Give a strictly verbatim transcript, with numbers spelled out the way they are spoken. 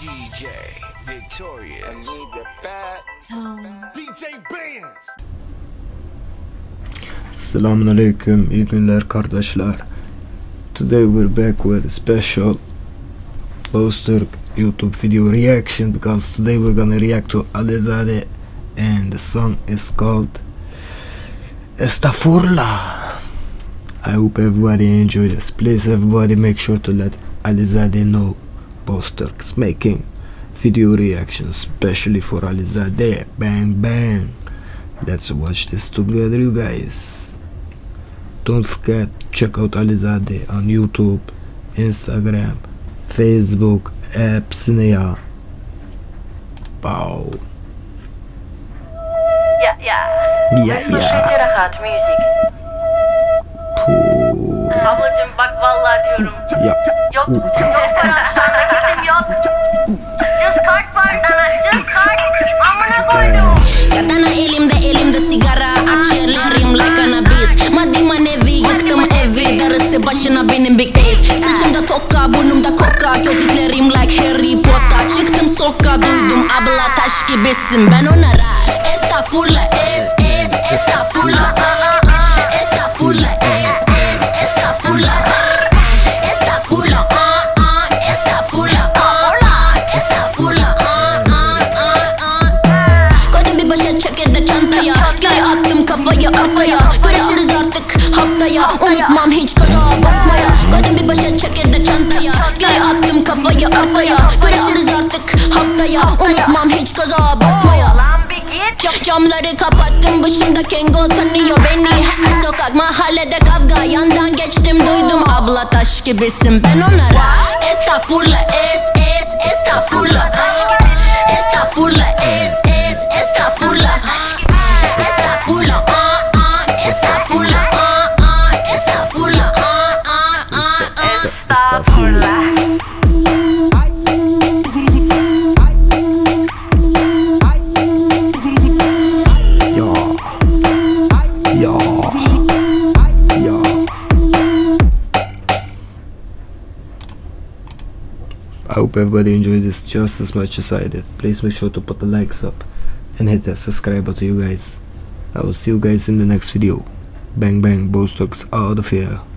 D J Victorious. I need the bat. Tom. D J Bands. Assalamu alaikum, iyi günler kardeşler. Today we're back with a special Bozetocks YouTube video reaction, because today we're gonna react to Alizade, and the song is called Estafurla. I hope everybody enjoyed this. Please everybody make sure to let Alizade know Bozetocks making video reactions, especially for Alizadeh. Bang bang. Let's watch this together, you guys. Don't forget, check out Alizadeh on YouTube, Instagram, Facebook, Epsnia. Wow. Yeah, yeah. Yeah, yeah. Ablacım bak vallahi diyorum. Yok yok para çektim yok. Just kart var dana just kart. Amına koydum. Katana elimde elimde sigara. Akciğerlerim like anabis. Madima nevi yıktım evi. Darısı başına benim big days. Saçımda toka burnumda koka. Gözlüklerim like Harry Potter. Çıktım sokağa duydum abla taş gibisin. Ben ona ra. Estafurla es es estafurla. Estafurla es. Estafurla, estafurla, ah ah, estafurla, ah ah, estafurla, ah ah ah. Koydum bir başa çekirde çantaya, geri attım kafayı arpaya. Görüşürüz artık haftaya, unutmam hiç gaza basmaya. Koydum bir başa çekirde çantaya, geri attım kafayı arpaya. Görüşürüz artık haftaya, unutmam hiç gaza basmaya. Camları kapattım, başımda Kengo tanıyor beni. Her sokak mahallede kavga, yandan geçtim duydum abla taş gibisin, ben onlara estafurla es es estafurla, estafurla es es estafurla, estafurla ah ah estafurla ah ah estafurla ah ah estafurla. I hope everybody enjoyed this just as much as I did. Please make sure to put the likes up and hit that subscribe button, you guys. I will see you guys in the next video. Bang bang, Bozetocks out of here.